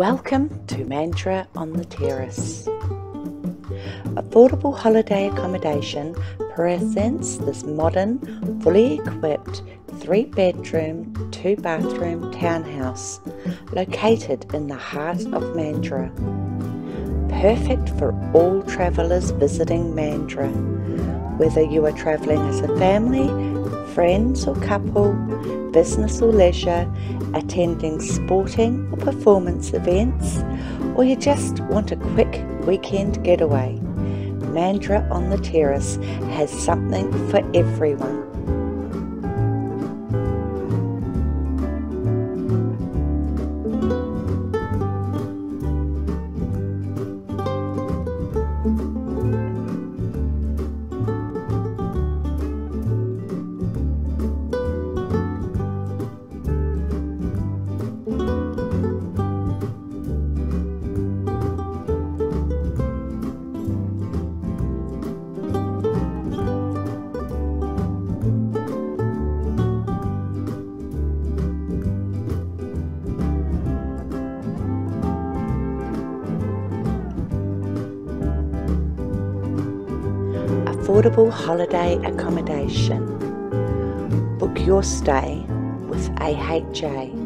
Welcome to Mandurah on the Terrace. Affordable holiday accommodation presents this modern, fully equipped, 3-bedroom, 2-bathroom townhouse located in the heart of Mandurah. Perfect for all travellers visiting Mandurah, whether you are travelling as a family, friends or couple, business or leisure, attending sporting or performance events, or you just want a quick weekend getaway. Mandurah on the Terrace has something for everyone. Affordable holiday accommodation. Book your stay with aHa.